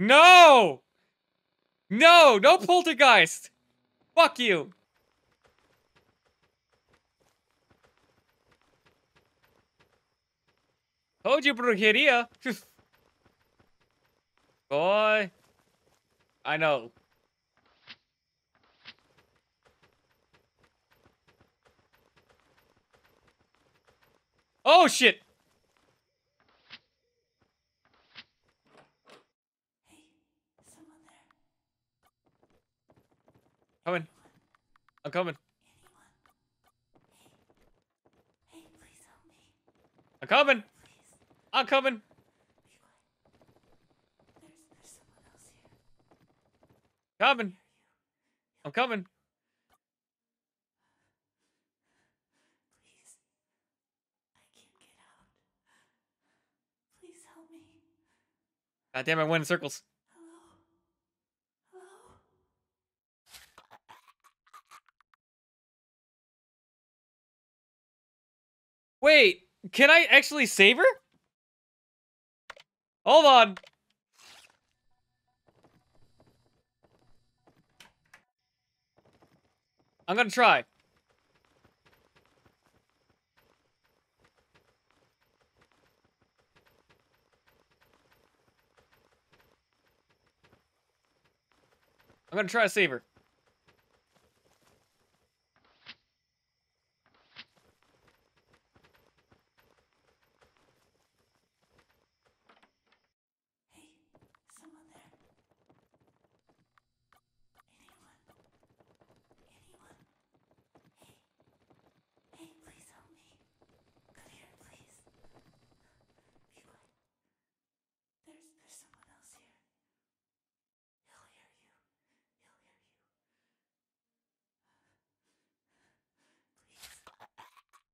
No! No! No poltergeist! Fuck you! Told you, Brokenia. Boy. I know. Oh, shit! Hey, is someone there? Coming. I'm coming. Anyone? Hey, please help me. I'm coming! Please. I'm coming! Be quiet. There's someone else here. Coming! I'm coming! God damn, I went in circles. Hello? Hello? Wait, can I actually save her? Hold on. I'm gonna try. I'm gonna try to save her. Hey, someone there. Anyone? Hey, please help me. Come here, please. Be quiet. There's someone else here.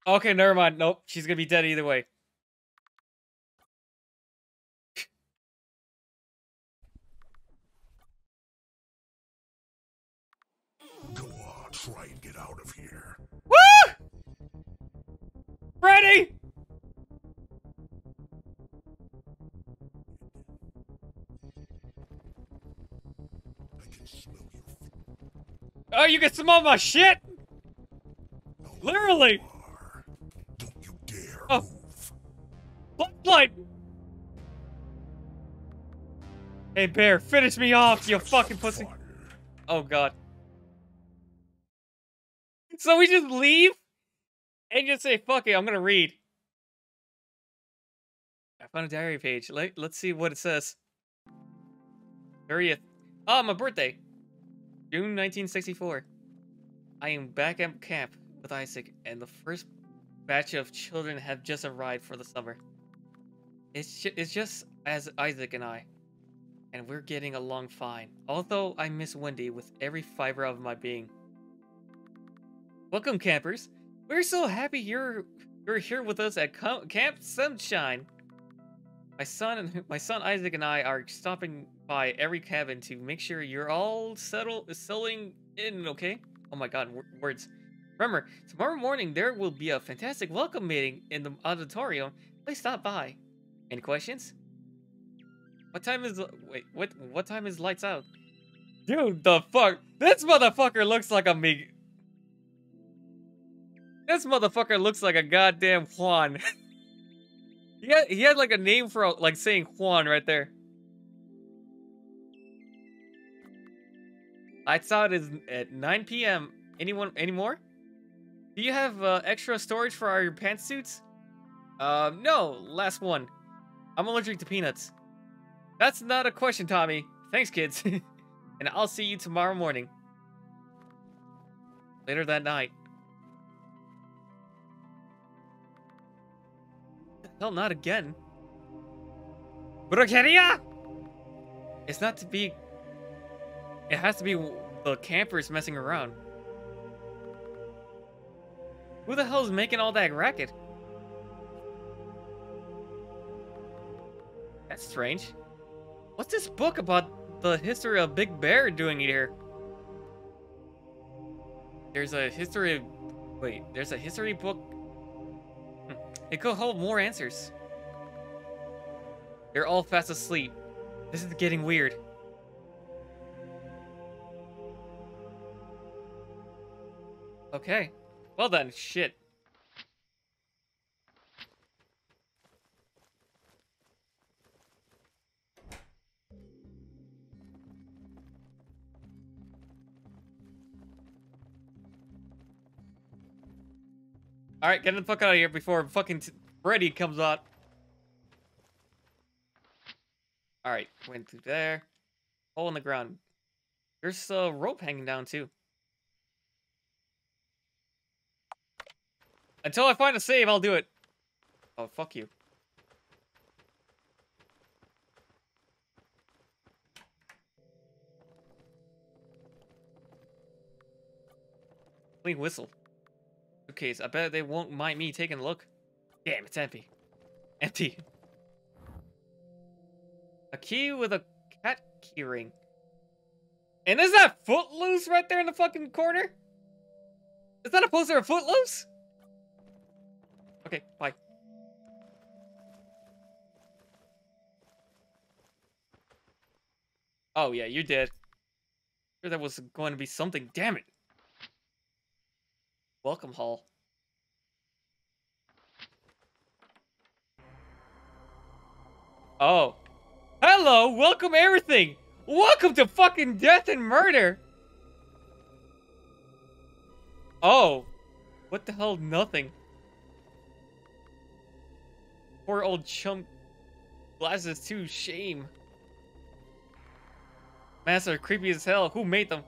Okay, never mind. Nope, she's gonna be dead either way. Go on, try and get out of here. Woo! Freddy! I can smell your feet. Oh, you can smell my shit? No, literally. Don't you dare move. Bloodlight. Hey, bear, finish me off, you fucking pussy. Fire. Oh, God. So we just leave? And just say, fuck it, I'm gonna read. I found a diary page. Let's see what it says. 30th. Oh, my birthday. June 1964. I am back at camp with Isaac, and the first batch of children have just arrived for the summer. It's just as Isaac and I, and we're getting along fine, although I miss Wendy with every fiber of my being. Welcome, campers. We're so happy you're here with us at Camp Sunshine. My son Isaac and I are stopping by every cabin to make sure you're all settling in, okay? Oh my God, words. Remember, tomorrow morning there will be a fantastic welcome meeting in the auditorium. Please stop by. Any questions? What time is lights out? Dude, the fuck? This motherfucker looks like a me. This motherfucker looks like a goddamn Juan. he had like a name for like saying Juan right there. Lights out is at 9 PM. Anyone anymore? Do you have extra storage for our pantsuits? No. Last one. I'm allergic to peanuts. That's not a question, Tommy. Thanks, kids. And I'll see you tomorrow morning. Later that night. Hell, not again. Brokenia! It's not to be... It has to be the campers messing around. Who the hell's making all that racket? That's strange. What's this book about the history of Big Bear doing here? There's a history book. It could hold more answers. They're all fast asleep. This is getting weird. Okay. Well then, shit. Alright, get the fuck out of here before fucking Freddy comes out. Alright, went through there. Hole in the ground. There's a rope hanging down too. Until I find a save, I'll do it. Oh, fuck you. Clean whistle. Suitcase. I bet they won't mind me taking a look. Damn, it's empty. Empty. A key with a cat key ring. And is that Footloose right there in the fucking corner? Is that a poster of Footloose? Okay, bye. Oh yeah, you're dead. Sure, there was going to be something. Damn it. Welcome hall. Oh. Hello, welcome everything. Welcome to fucking death and murder. Oh. What the hell? Nothing. Poor old chump glasses too, shame. Masks are creepy as hell. Who made them?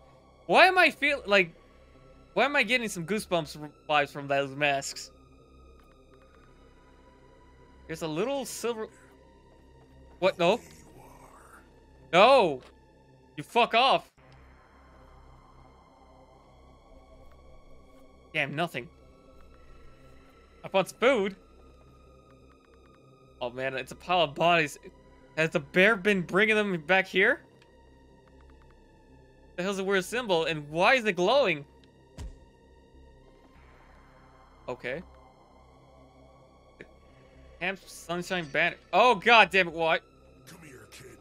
Why am I feeling like... Why am I getting some goosebumps vibes from those masks? There's a little silver... What? No. No! You fuck off! Damn, nothing. I found food. Oh man, it's a pile of bodies. Has the bear been bringing them back here? The hell's a weird symbol, and why is it glowing? Okay. Camp Sunshine banner. Oh god damn it! What? Come here, kid.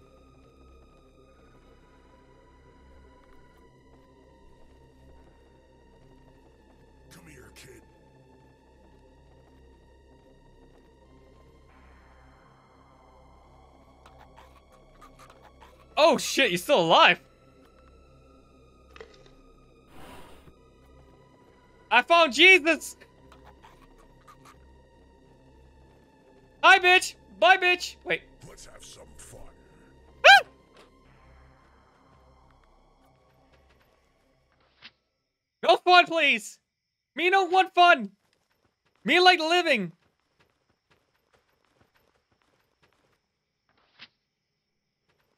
Come here, kid. Oh shit, you're still alive! I found Jesus! Hi, bitch! Bye, bitch! Wait. Let's have some fun. Ah! No fun, please! Me no want fun! Me like living!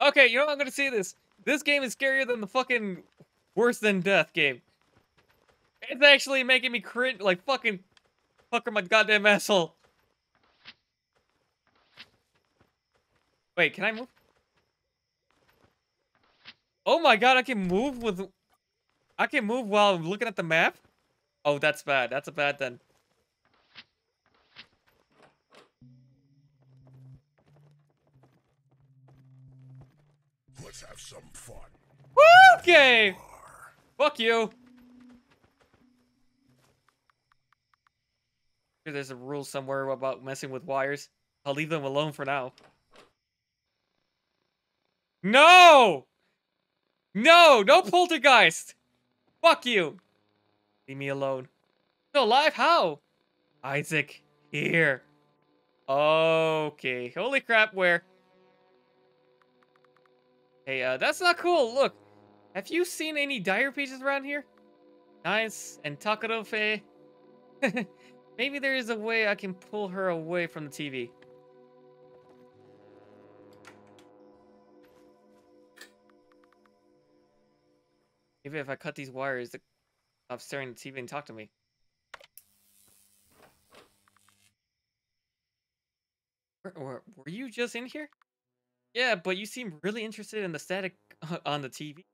Okay, you know what? I'm gonna say this. This game is scarier than the fucking worse than death game. It's actually making me cringe, like fucking fucker my goddamn asshole. Wait, can I move? Oh my god, I can move with... I can move while I'm looking at the map? Oh, that's bad. That's a bad then. Let's have some fun. Okay! Fuck you. Here, there's a rule somewhere about messing with wires. I'll leave them alone for now. No! No! No poltergeist! Fuck you! Leave me alone. Still alive? How? Isaac, here. Okay. Holy crap, where? Hey, that's not cool. Look, have you seen any diary pages around here? Nice and talkative, eh? Maybe there is a way I can pull her away from the TV. Maybe if I cut these wires, they'll stop staring at the TV and talk to me. Were you just in here? Yeah, but you seem really interested in the static on the TV. I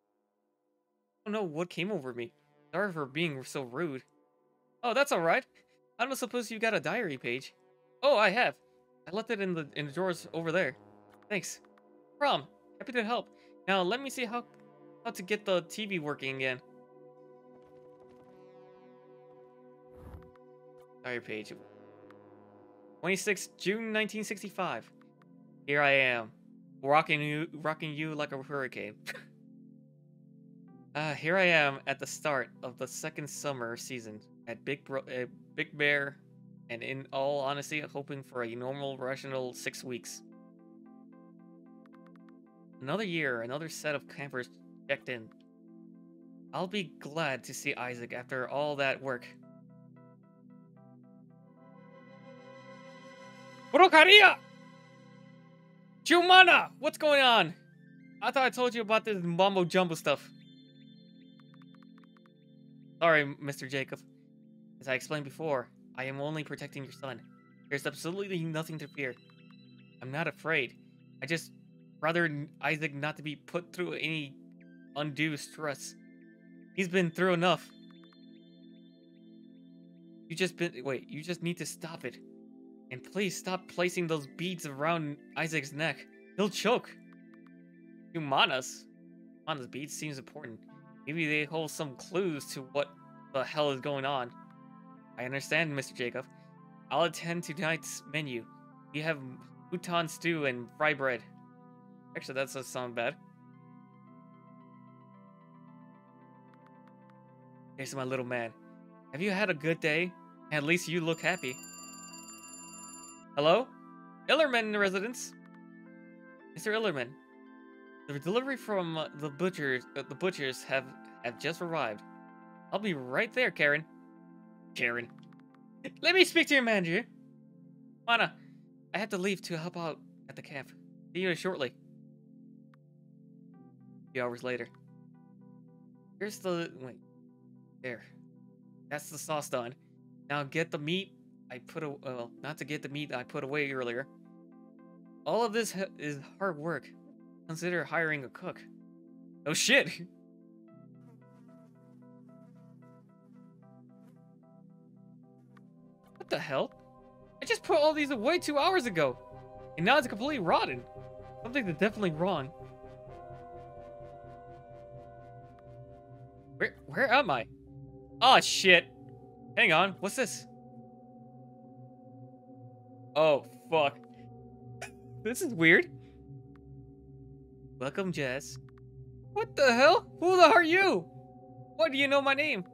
don't know what came over me. Sorry for being so rude. Oh, that's alright. I don't suppose you got a diary page. Oh, I have. I left it in the drawers over there. Thanks. Prom. Happy to help. Now let me see how to get the TV working again. Sorry, page. 26 June 1965. Here I am, rocking you like a hurricane. Here I am at the start of the second summer season at Big Bear, and in all honesty, hoping for a normal, rational 6 weeks. Another year, another set of campers checked in. I'll be glad to see Isaac after all that work. Brokenia! Chumana! What's going on? I thought I told you about this mumbo jumbo stuff. Sorry, Mr. Jacob. As I explained before, I am only protecting your son. There's absolutely nothing to fear. I'm not afraid. I just rather Isaac not to be put through any undue stress. He's been through enough. You just need to stop it. And please stop placing those beads around Isaac's neck. He'll choke. Chumana's beads seems important. Maybe they hold some clues to what the hell is going on. I understand, Mr. Jacob. I'll attend to tonight's menu. You have mouton stew and fry bread. Actually, that doesn't sound bad. Here's my little man. Have you had a good day? At least you look happy. Hello? Illerman residence? Mr. Illerman. The delivery from the butchers have just arrived. I'll be right there, Karen. Karen. Let me speak to your manager. Mana, I have to leave to help out at the camp. See you shortly. A few hours later. Here's the... wait. There. That's the sauce done. Now get the meat I put away... well, not to get the meat I put away earlier. All of this is hard work. Consider hiring a cook. Oh shit! What the hell? I just put all these away 2 hours ago, and now it's completely rotten. Something's definitely wrong. Where am I? Oh shit! Hang on, what's this? Oh fuck! This is weird. Welcome, Jess. What the hell? Who the hell are you? Why do you know my name?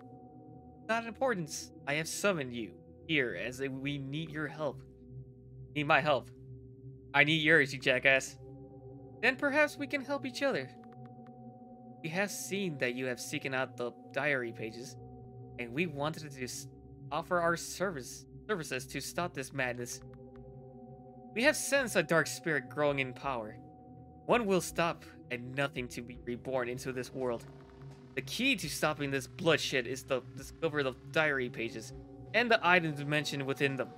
Not importance. I have summoned you here as we need your help. Need my help. I need yours, you jackass. Then perhaps we can help each other. We have seen that you have seeken out the diary pages, and we wanted to offer our services to stop this madness. We have sensed a dark spirit growing in power. One will stop and nothing to be reborn into this world. The key to stopping this bloodshed is to discover the diary pages and the items mentioned within them.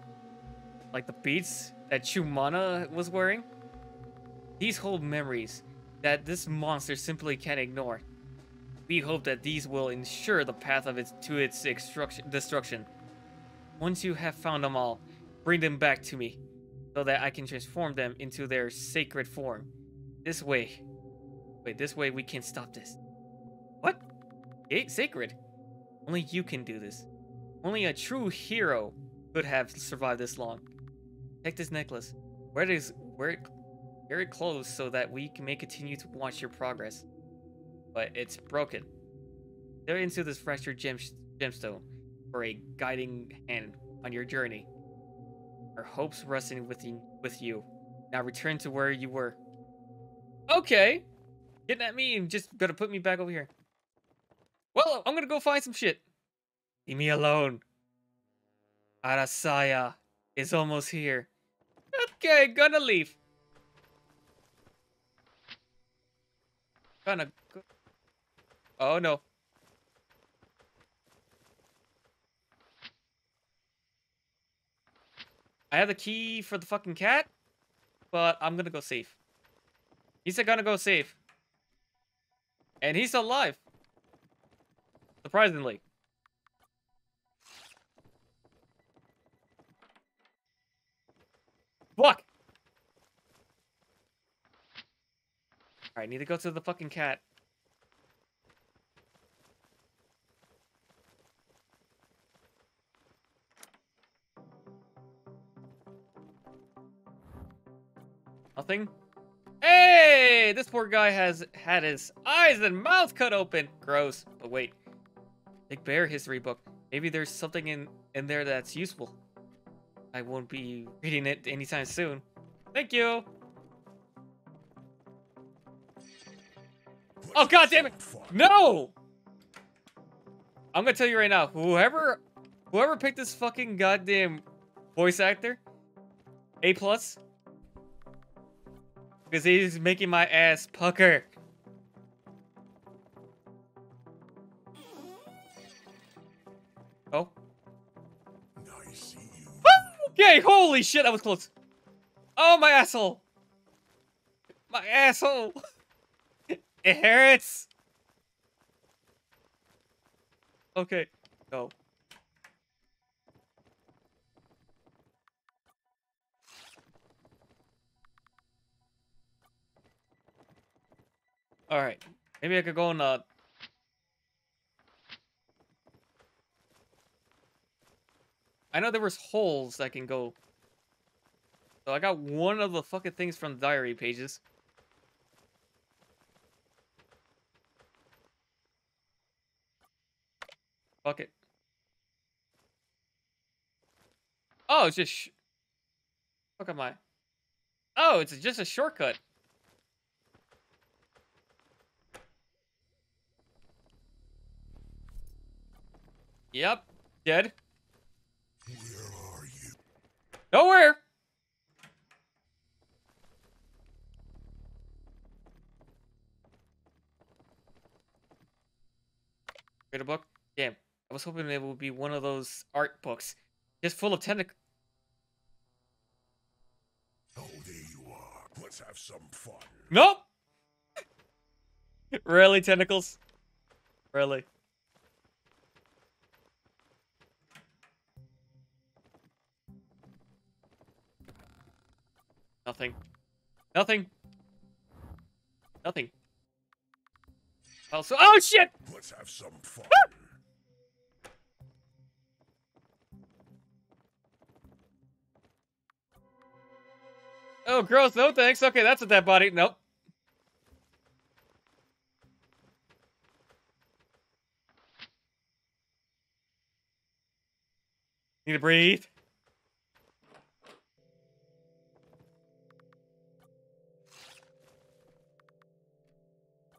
Like the beads that Chumana was wearing. These hold memories that this monster simply can't ignore. We hope that these will ensure the path of its destruction. Once you have found them all, bring them back to me so that I can transform them into their sacred form. This way. Wait, this way we can stop this. What? It's sacred. Only you can do this. Only a true hero could have survived this long. Take this necklace. Wear it close so that we may continue to watch your progress. But it's broken. They're into this fractured gemstone for a guiding hand on your journey. Our hopes resting with you. Now return to where you were. Okay, getting at me and just gonna put me back over here. Well, I'm gonna go find some shit. Leave me alone. Arasaya is almost here. Okay, gonna leave. Gonna go. Oh no. I have the key for the fucking cat, but I'm gonna go save. He's gonna go save. And he's alive. Surprisingly. Fuck! Alright, I need to go to the fucking cat. Nothing? Hey! This poor guy has had his eyes and mouth cut open! Gross. But wait. Big Bear history book. Maybe there's something in there that's useful. I won't be reading it anytime soon. Thank you! Oh god damn it! No! I'm gonna tell you right now, whoever picked this fucking goddamn voice actor, A+. Because he's making my ass pucker. Oh. Nice. Okay, holy shit, I was close. Oh, my asshole. My asshole. It hurts. Okay, go. All right, maybe I could go on a... I know there was holes that can go. So I got one of the fucking things from the diary pages. Fuck it. Oh, it's just... Fuck am I? Oh, it's just a shortcut. Yep, dead. Where are you? Nowhere! Read a book? Damn, I was hoping it would be one of those art books. Just full of tentacles. Oh, there you are. Let's have some fun. Nope! Really, tentacles? Really? Nothing. Nothing. Nothing. Also, oh shit! Let's have some fun. Ah! Oh, gross. No thanks. Okay, that's a dead body. Nope. Need to breathe.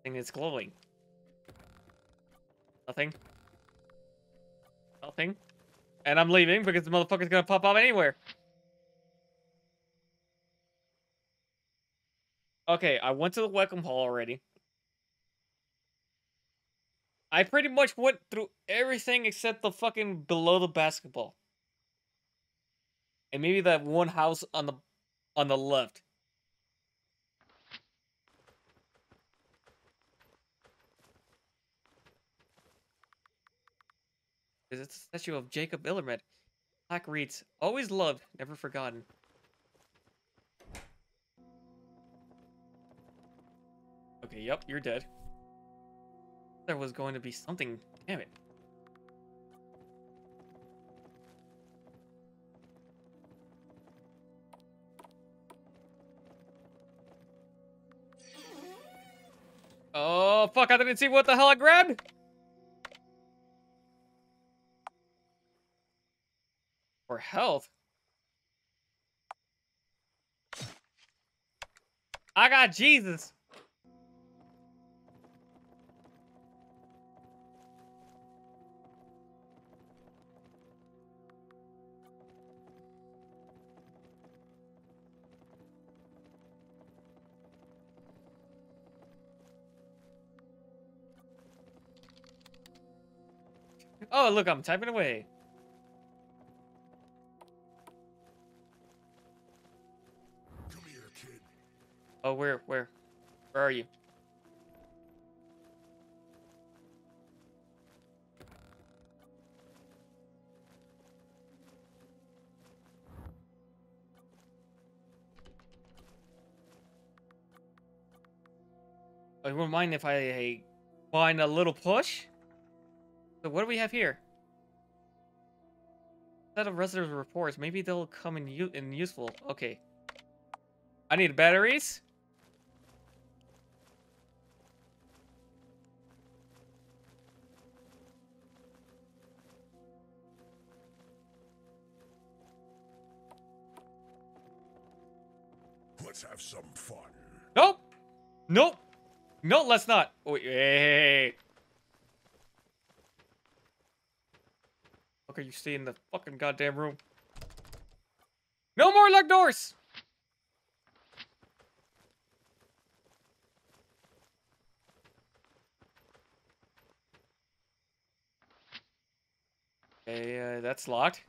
And it's glowing. Nothing. Nothing. And I'm leaving because the motherfucker's gonna pop up anywhere. Okay, I went to the welcome hall already. I pretty much went through everything except the fucking below the basketball. And maybe that one house on the left. It's a statue of Jacob Illermatt. Black reads, always loved, never forgotten. Okay, yep, you're dead. There was going to be something, damn it. Oh, fuck, I didn't see what the hell I grabbed. For health? I got Jesus. Oh, look, I'm typing away. Oh, where are you? I wouldn't mind if I find a little push. So what do we have here? Set of residents' reports. Maybe they'll come in useful. Okay. I need batteries. Let's have some fun. Nope. Nope. No, let's not. Wait. Hey. Fuck, are you staying in the fucking goddamn room? No more locked doors. Okay, that's locked.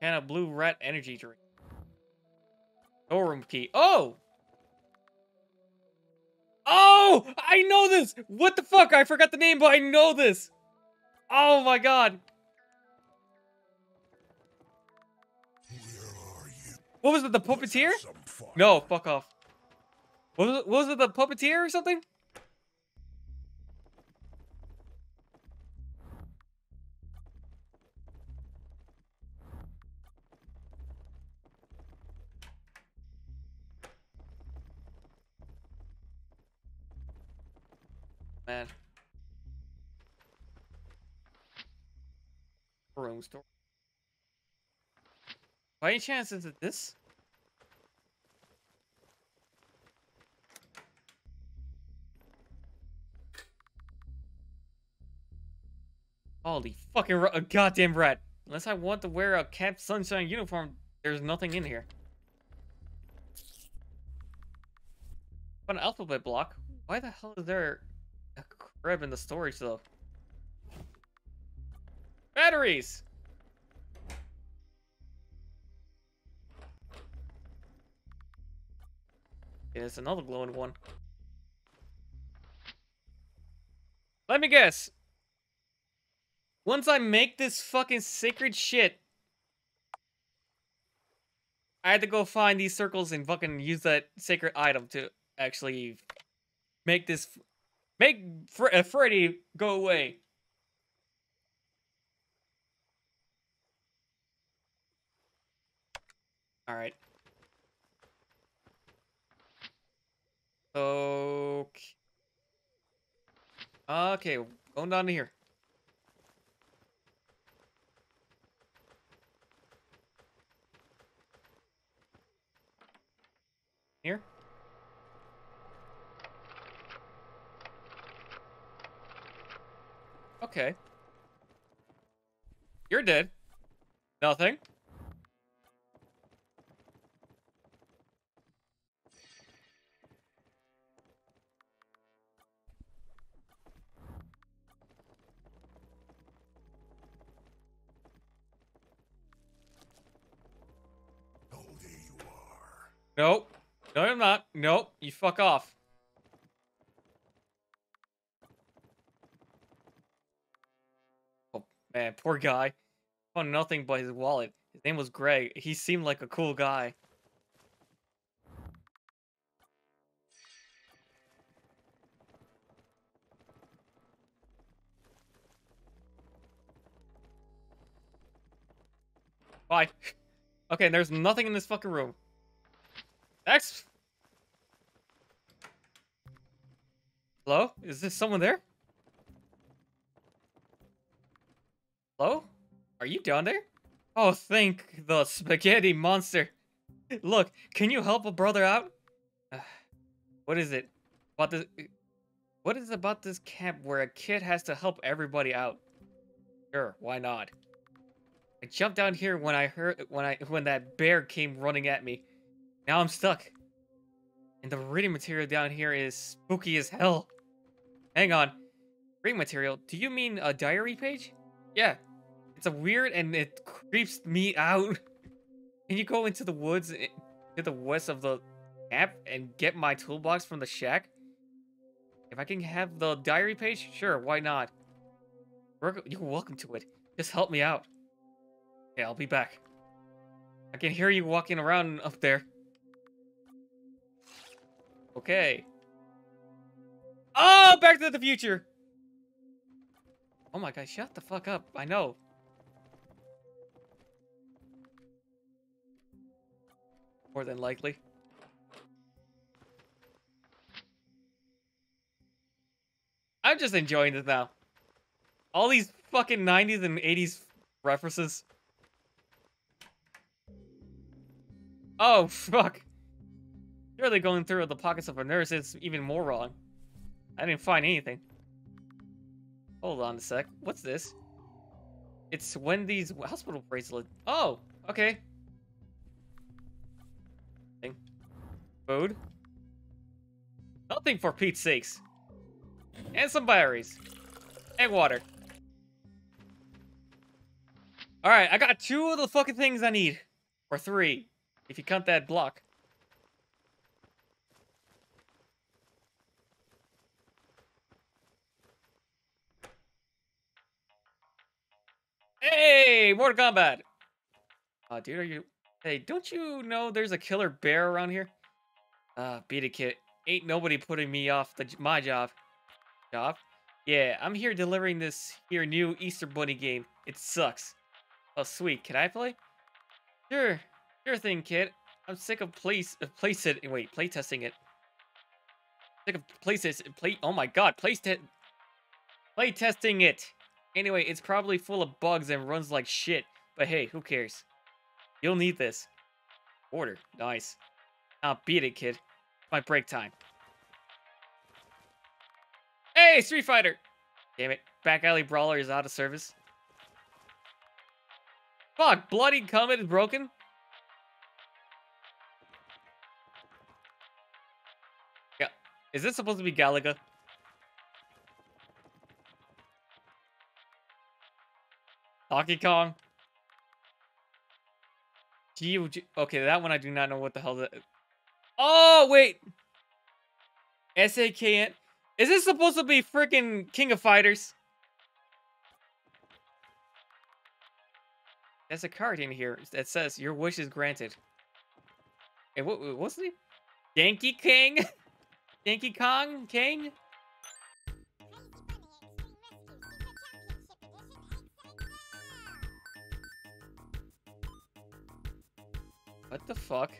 Can of blue rat energy drink. Storeroom key. Oh! Oh! I know this! What the fuck? I forgot the name, but I know this! Oh my god! Where are you? What was it, the puppeteer? No, fuck off. What was it, the puppeteer or something? Man. Room store. By any chance, is it this? Holy fucking goddamn rat. Unless I want to wear a Camp Sunshine uniform, there's nothing in here. An alphabet block? Why the hell is there a crib in the storage though? Batteries! Okay, there's another glowing one. Let me guess. Once I make this fucking sacred shit, I had to go find these circles and fucking use that sacred item to actually make this, make Freddy go away. All right. Okay. Okay, going down to here. Here. Okay. You're dead. Nothing. Oh, there you are. Nope. No, I'm not. Nope, you fuck off. Oh, man, poor guy. Found nothing but his wallet. His name was Greg. He seemed like a cool guy. Bye. Okay, there's nothing in this fucking room. Next. Hello? Is this someone there? Hello? Are you down there? Oh, thank the spaghetti monster. Look, can you help a brother out? What is it about this? What is it about this camp where a kid has to help everybody out? Sure, why not? I jumped down here when I heard when that bear came running at me. Now I'm stuck. And the reading material down here is spooky as hell. Hang on. Reading material? Do you mean a diary page? Yeah. It's a weird and it creeps me out. Can you go into the woods to the west of the camp and get my toolbox from the shack? If I can have the diary page? Sure, why not? You're welcome to it. Just help me out. Okay, I'll be back. I can hear you walking around up there. Okay. Oh, Back to the Future! Oh my god, shut the fuck up. I know. More than likely. I'm just enjoying this now. All these fucking 90s and 80s references. Oh, fuck. Surely going through the pockets of a nurse is even more wrong. I didn't find anything. Hold on a sec. What's this? It's Wendy's hospital bracelet. Oh, okay. Thing. Food. Nothing for Pete's sakes. And some berries. And water. Alright, I got two of the fucking things I need. Or three. If you count that block. Hey! Mortal Kombat! Oh, dude, are you... Hey, don't you know there's a killer bear around here? Beat it, kid. Ain't nobody putting me off my job. Yeah, I'm here delivering this here new Easter Bunny game. It sucks. Oh, sweet. Can I play? Sure. Sure thing, kid. I'm sick of playtesting it. Sick of playtesting it. Anyway, it's probably full of bugs and runs like shit. But hey, who cares? You'll need this. Order. Nice. Now beat it, kid. My break time. Hey, Street Fighter! Damn it. Back Alley Brawler is out of service. Fuck, Bloody Comet is broken. Is this supposed to be Galaga? Donkey Kong? Okay, that one I do not know what the hell that is. Oh, wait! SAKN? Is this supposed to be freaking King of Fighters? There's a card in here that says, your wish is granted. Hey, what's the name? Yankee King? Yankee Kong King? What the fuck?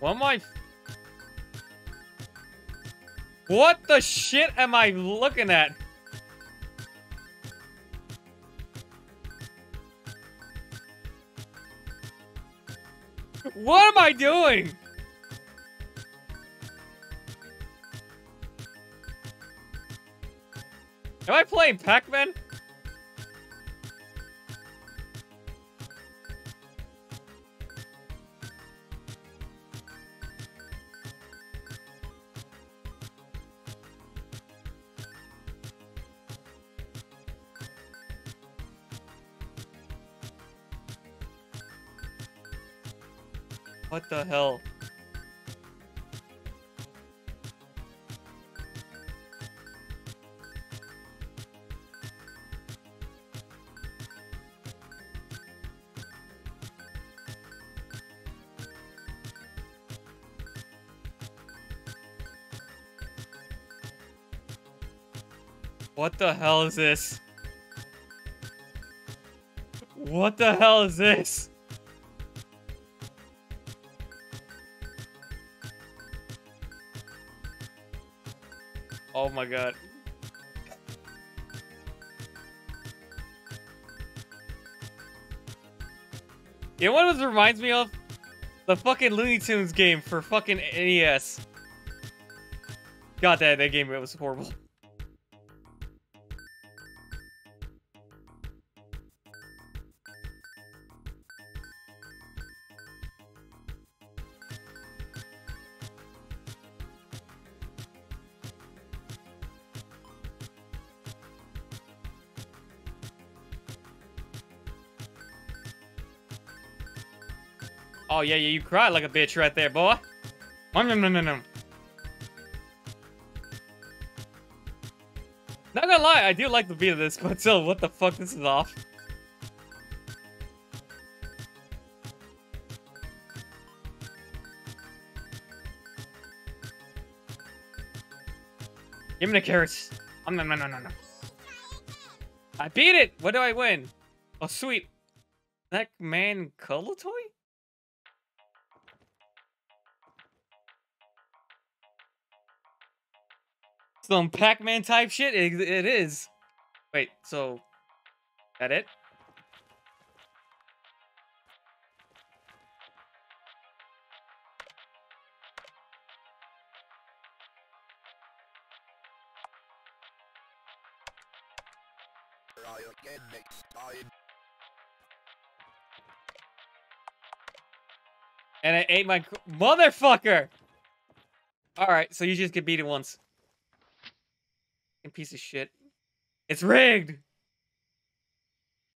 What am I... What the shit am I looking at? What am I doing? Am I playing Pac-Man? What the hell? What the hell is this? What the hell is this? Oh my god. You know what this reminds me of? The fucking Looney Tunes game for fucking NES. God, that game was horrible. Oh, yeah, you cried like a bitch right there, boy. Nom. Not gonna lie, I do like the beat of this, but still, what the fuck, this is off. Give me the carrots. No. I beat it! What do I win? Oh, sweet. That man color toy? Some Pac-Man type shit? It is. Wait, so... that it? And I ate my motherfucker. All right, so you just get beat it once. Piece of shit. It's rigged.